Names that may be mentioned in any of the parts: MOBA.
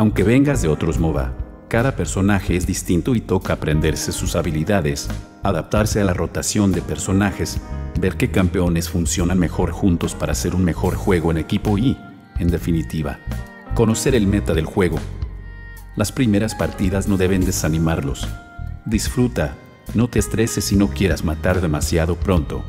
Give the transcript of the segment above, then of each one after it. Aunque vengas de otros MOBA, cada personaje es distinto y toca aprenderse sus habilidades, adaptarse a la rotación de personajes, ver qué campeones funcionan mejor juntos para hacer un mejor juego en equipo y, en definitiva, conocer el meta del juego. Las primeras partidas no deben desanimarlos. Disfruta, no te estreses y no quieras matar demasiado pronto.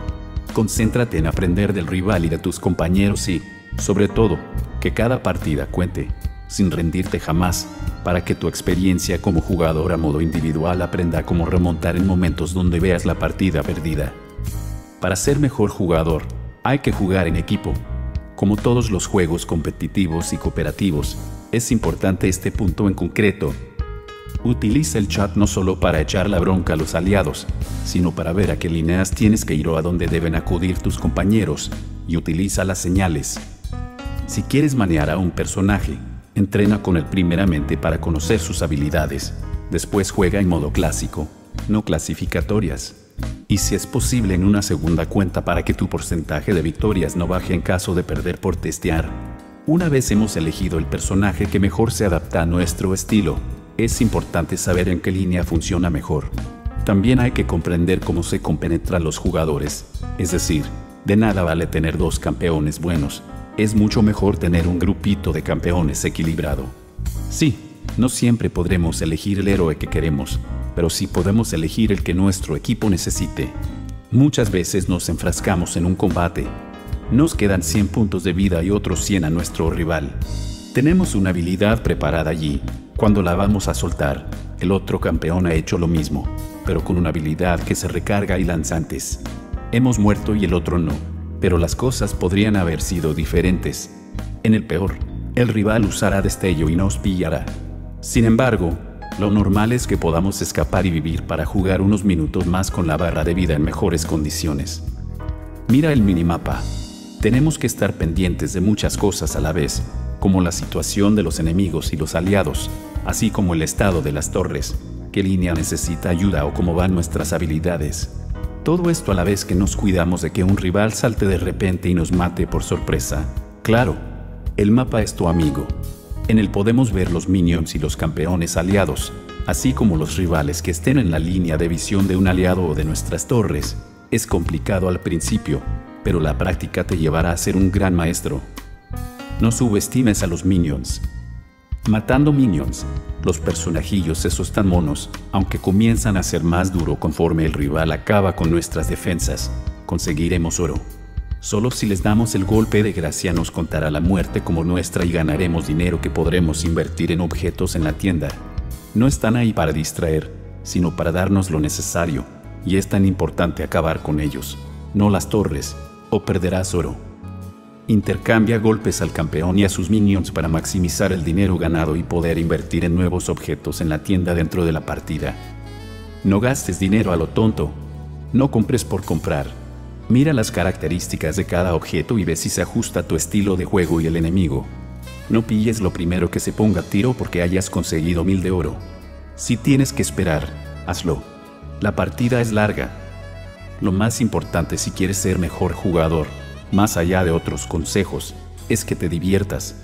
Concéntrate en aprender del rival y de tus compañeros y, sobre todo, que cada partida cuente, sin rendirte jamás, para que tu experiencia como jugador a modo individual aprenda cómo remontar en momentos donde veas la partida perdida. Para ser mejor jugador, hay que jugar en equipo. Como todos los juegos competitivos y cooperativos, es importante este punto en concreto. Utiliza el chat no solo para echar la bronca a los aliados, sino para ver a qué líneas tienes que ir o a dónde deben acudir tus compañeros, y utiliza las señales. Si quieres manear a un personaje, entrena con él primeramente para conocer sus habilidades, después juega en modo clásico, no clasificatorias, y si es posible en una segunda cuenta para que tu porcentaje de victorias no baje en caso de perder por testear. Una vez hemos elegido el personaje que mejor se adapta a nuestro estilo, es importante saber en qué línea funciona mejor. También hay que comprender cómo se compenetran los jugadores, es decir, de nada vale tener dos campeones buenos. Es mucho mejor tener un grupito de campeones equilibrado. Sí, no siempre podremos elegir el héroe que queremos, pero sí podemos elegir el que nuestro equipo necesite. Muchas veces nos enfrascamos en un combate. Nos quedan 100 puntos de vida y otros 100 a nuestro rival. Tenemos una habilidad preparada allí. Cuando la vamos a soltar, el otro campeón ha hecho lo mismo, pero con una habilidad que se recarga y lanza antes. Hemos muerto y el otro no. Pero las cosas podrían haber sido diferentes. En el peor, el rival usará destello y nos pillará. Sin embargo, lo normal es que podamos escapar y vivir para jugar unos minutos más con la barra de vida en mejores condiciones. Mira el minimapa. Tenemos que estar pendientes de muchas cosas a la vez, como la situación de los enemigos y los aliados, así como el estado de las torres, qué línea necesita ayuda o cómo van nuestras habilidades. Todo esto a la vez que nos cuidamos de que un rival salte de repente y nos mate por sorpresa. Claro, el mapa es tu amigo. En él podemos ver los minions y los campeones aliados, así como los rivales que estén en la línea de visión de un aliado o de nuestras torres. Es complicado al principio, pero la práctica te llevará a ser un gran maestro. No subestimes a los minions. Matando minions, los personajillos esos tan monos, aunque comienzan a ser más duro conforme el rival acaba con nuestras defensas, conseguiremos oro. Solo si les damos el golpe de gracia nos contará la muerte como nuestra y ganaremos dinero que podremos invertir en objetos en la tienda. No están ahí para distraer, sino para darnos lo necesario, y es tan importante acabar con ellos, no las torres, o perderás oro. Intercambia golpes al campeón y a sus minions para maximizar el dinero ganado y poder invertir en nuevos objetos en la tienda dentro de la partida. No gastes dinero a lo tonto. No compres por comprar. Mira las características de cada objeto y ve si se ajusta a tu estilo de juego y el enemigo. No pilles lo primero que se ponga a tiro porque hayas conseguido 1000 de oro. Si tienes que esperar, hazlo. La partida es larga. Lo más importante si quieres ser mejor jugador, más allá de otros consejos, es que te diviertas.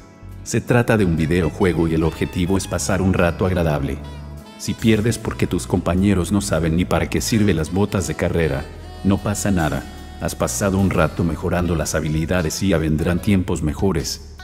Se trata de un videojuego y el objetivo es pasar un rato agradable. Si pierdes porque tus compañeros no saben ni para qué sirven las botas de carrera, no pasa nada. Has pasado un rato mejorando las habilidades y ya vendrán tiempos mejores.